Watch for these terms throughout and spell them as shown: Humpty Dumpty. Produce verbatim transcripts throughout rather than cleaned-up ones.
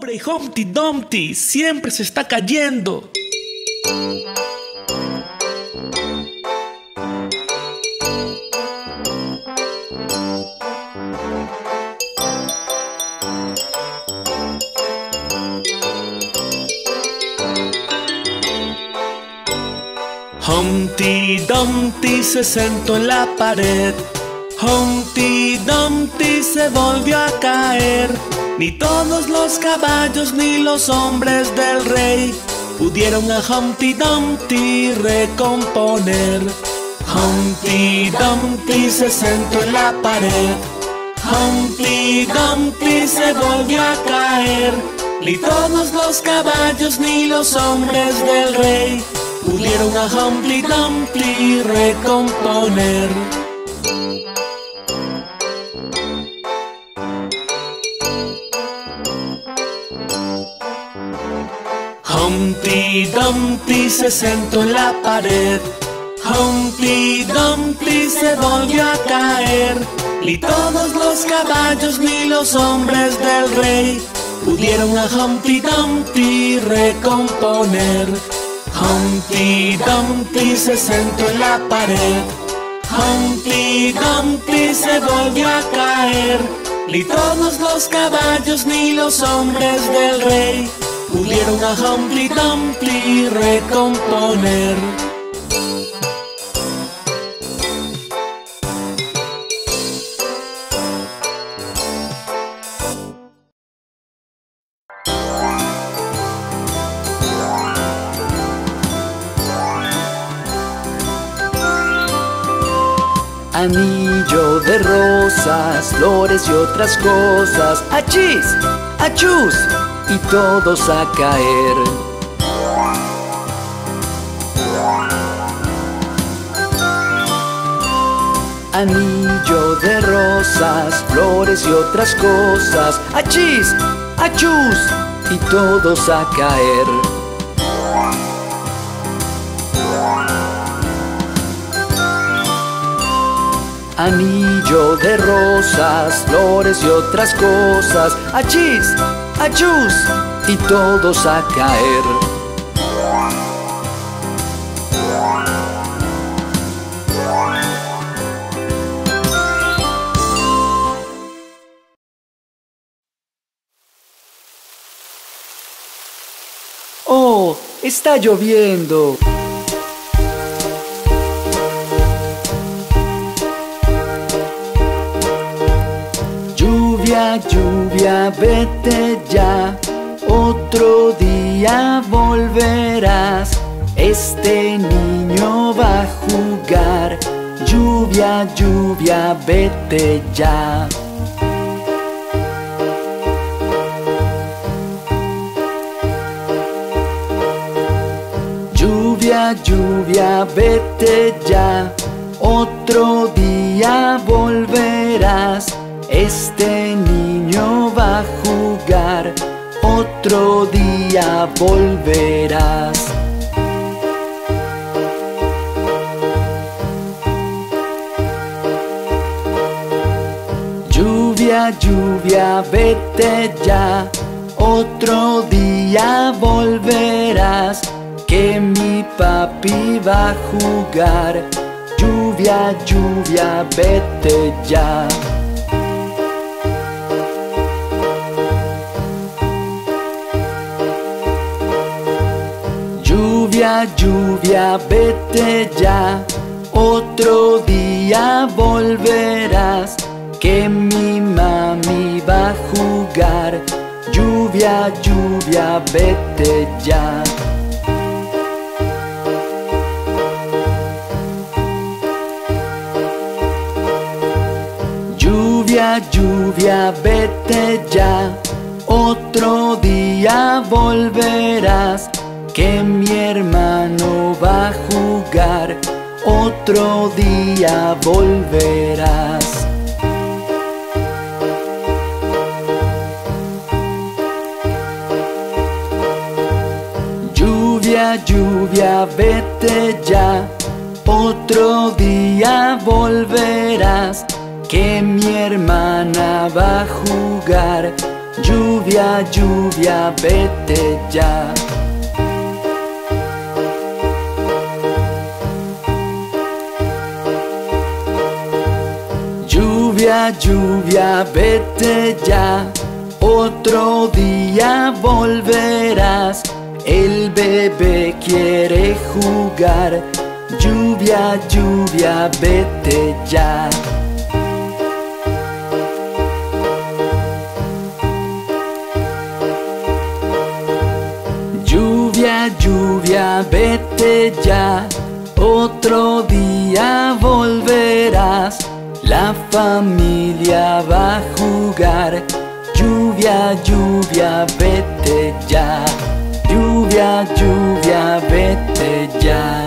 pobre Humpty Dumpty siempre se está cayendo. Humpty Dumpty se sentó en la pared. Humpty Dumpty se volvió a caer. Ni todos los caballos ni los hombres del rey pudieron a Humpty Dumpty recomponer. Humpty Dumpty se sentó en la pared. Humpty Dumpty se volvió a caer. Ni todos los caballos ni los hombres del rey pudieron a Humpty Dumpty recomponer. Humpty Dumpty se sentó en la pared. Humpty Dumpty se volvió a caer. Ni todos los caballos ni los hombres del rey pudieron a Humpty Dumpty recomponer. Humpty Dumpty se sentó en la pared. Humpty Dumpty se volvió a caer. Ni todos los caballos ni los hombres del rey pudieron a Humpty Dumpty recomponer. Anillo de rosas, flores y otras cosas. ¡Achís! ¡Achús! Y todos a caer. Anillo de rosas, flores y otras cosas. ¡Achís! ¡Achús! Y todos a caer. Anillo de rosas, flores y otras cosas. ¡Achís! ¡Achús! Y todos a caer. ¡Oh! ¡Está lloviendo! Lluvia, vete ya, otro día volverás. Este niño va a jugar. Lluvia, lluvia, vete ya. Lluvia, lluvia, vete ya, otro día volverás. Este niño va a jugar, otro día volverás. Lluvia, lluvia, vete ya, otro día volverás, que mi papi va a jugar. Lluvia, lluvia, vete ya. Lluvia, lluvia, vete ya, otro día volverás, que mi mami va a jugar. Lluvia, lluvia, vete ya. Lluvia, lluvia, vete ya, otro día volverás, que mi hermano va a jugar, otro día volverás. Lluvia, lluvia, vete ya, otro día volverás, que mi hermana va a jugar. Lluvia, lluvia, vete ya. Lluvia, lluvia, vete ya. Otro día volverás. El bebé quiere jugar. Lluvia, lluvia, vete ya. Lluvia, lluvia, vete ya. Otro día volverás. La familia va a jugar. Lluvia, lluvia, vete ya. Lluvia, lluvia, vete ya.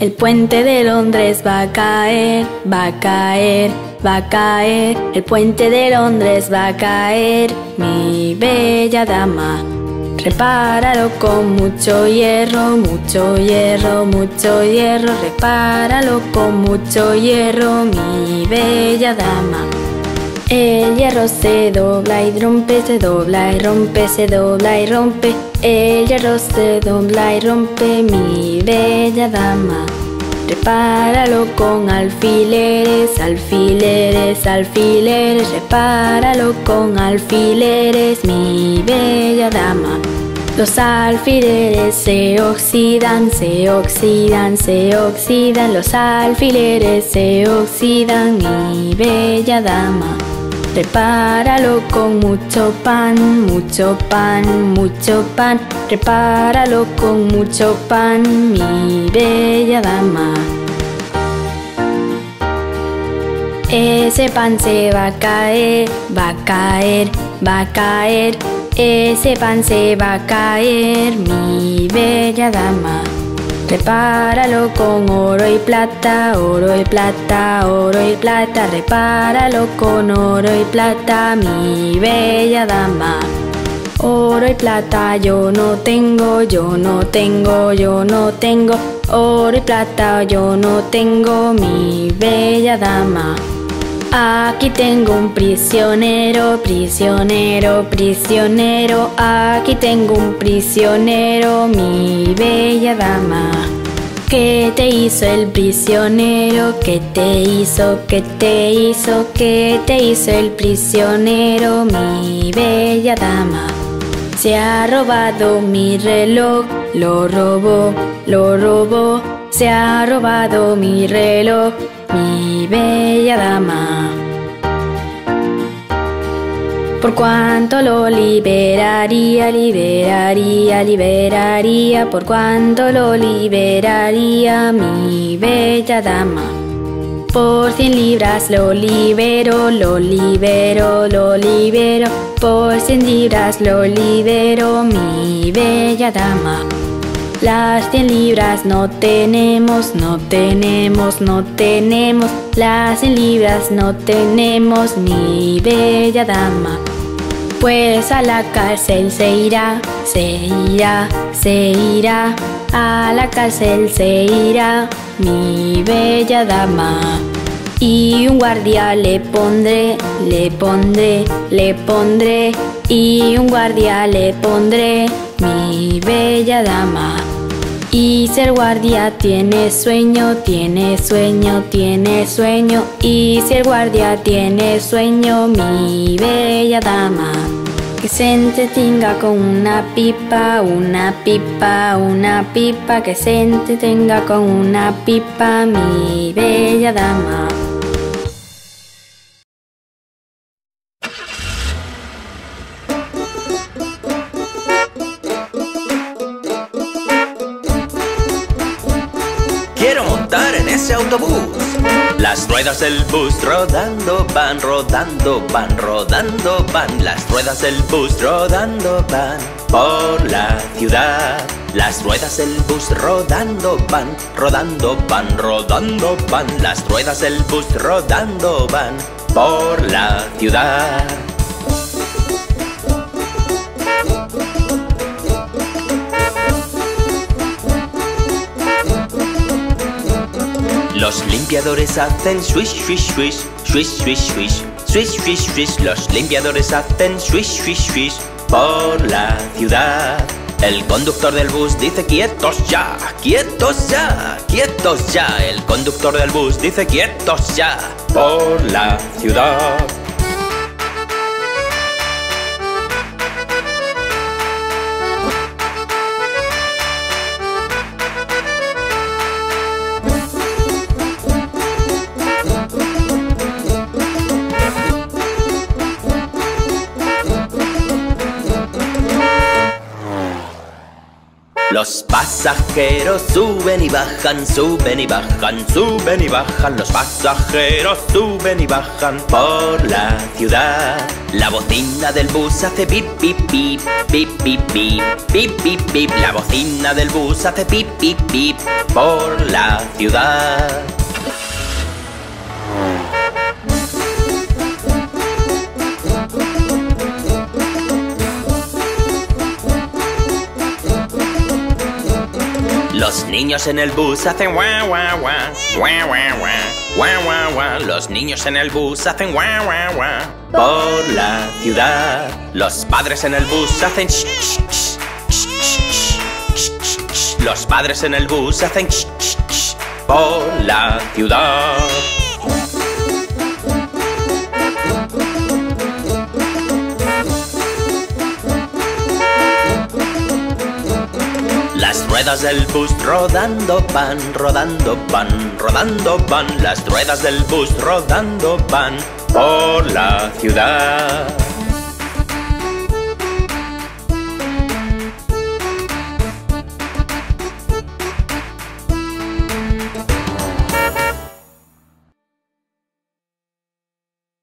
El puente de Londres va a caer, va a caer, va a caer. El puente de Londres va a caer, mi bella dama. Repáralo con mucho hierro, mucho hierro, mucho hierro. Repáralo con mucho hierro, mi bella dama. El hierro se dobla y rompe, se dobla y rompe, se dobla y rompe. El hierro se dobla y rompe, mi bella dama. Repáralo con alfileres, alfileres, alfileres. Repáralo con alfileres, mi bella dama. Los alfileres se oxidan, se oxidan, se oxidan. Los alfileres se oxidan, mi bella dama. Repáralo con mucho pan, mucho pan, mucho pan. Repáralo con mucho pan, mi bella dama. Ese pan se va a caer, va a caer, va a caer. Ese pan se va a caer, mi bella dama. Repáralo con oro y plata, oro y plata, oro y plata. Repáralo con oro y plata, mi bella dama. Oro y plata yo no tengo, yo no tengo, yo no tengo. Oro y plata yo no tengo, mi bella dama. Aquí tengo un prisionero, prisionero, prisionero. Aquí tengo un prisionero, mi bella dama. ¿Qué te hizo el prisionero? ¿Qué te hizo? ¿Qué te hizo? ¿Qué te hizo el prisionero, mi bella dama? Se ha robado mi reloj, lo robó, lo robó. Se ha robado mi reloj, mi bella dama. Por cuánto lo liberaría, liberaría, liberaría. Por cuánto lo liberaría, mi bella dama. Por cien libras lo libero, lo libero, lo libero. Por cien libras lo libero, mi bella dama. Las cien libras no tenemos, no tenemos, no tenemos. Las cien libras no tenemos, mi bella dama. Pues a la cárcel se irá, se irá, se irá. A la cárcel se irá, mi bella dama. Y un guardia le pondré, le pondré, le pondré. Y un guardia le pondré, mi bella dama. Y ser guardia tiene sueño, tiene sueño, tiene sueño. Y si el guardia tiene sueño, mi bella dama. Que se entretenga con una pipa, una pipa, una pipa. Que se entretenga con una pipa, mi bella dama. Las ruedas del bus rodando van, rodando van, rodando van. Las ruedas del bus rodando van por la ciudad. Las ruedas del bus rodando van, rodando van, rodando van. Las ruedas del bus rodando van por la ciudad. Los limpiadores hacen swish, swish, swish, swish, swish, swish, swish, swish, swish. Los limpiadores hacen swish, swish, swish por la ciudad. El conductor del bus dice quietos ya, quietos ya, quietos ya. El conductor del bus dice quietos ya por la ciudad. Los pasajeros suben y bajan, suben y bajan, suben y bajan. Los pasajeros suben y bajan por la ciudad. La bocina del bus hace pip, pip, pip, pip, pip, pip, pip, pip, pip. La bocina del bus hace pip, pip, pip por la ciudad. Los niños en el bus hacen guau guau guau, guau guau guau, guau guau guau. Los niños en el bus hacen guau guau guau por la ciudad. Los padres en el bus hacen sh, sh, sh, sh, sh, sh, sh. Los padres en el bus hacen sh, sh, sh, por la ciudad. Las ruedas del bus rodando van, rodando van, rodando van. Las ruedas del bus rodando van por la ciudad.